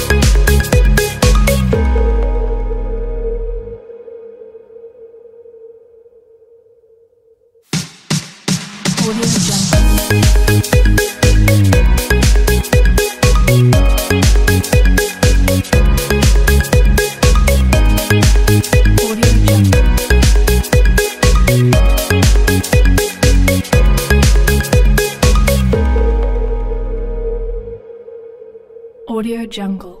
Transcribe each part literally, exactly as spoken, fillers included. We'll be right back. AudioJungle.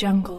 AudioJungle.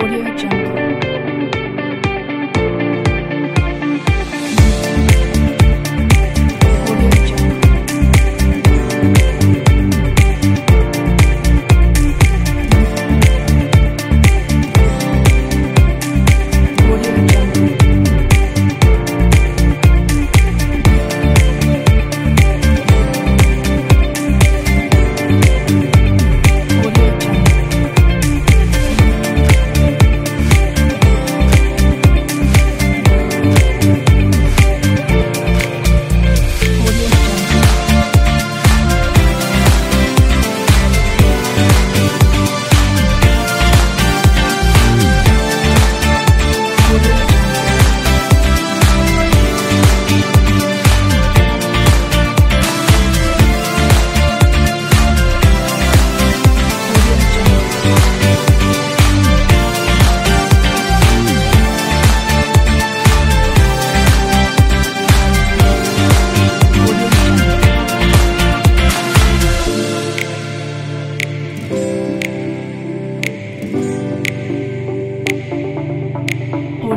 AudioJungle. AudioJungle.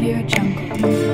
AudioJungle.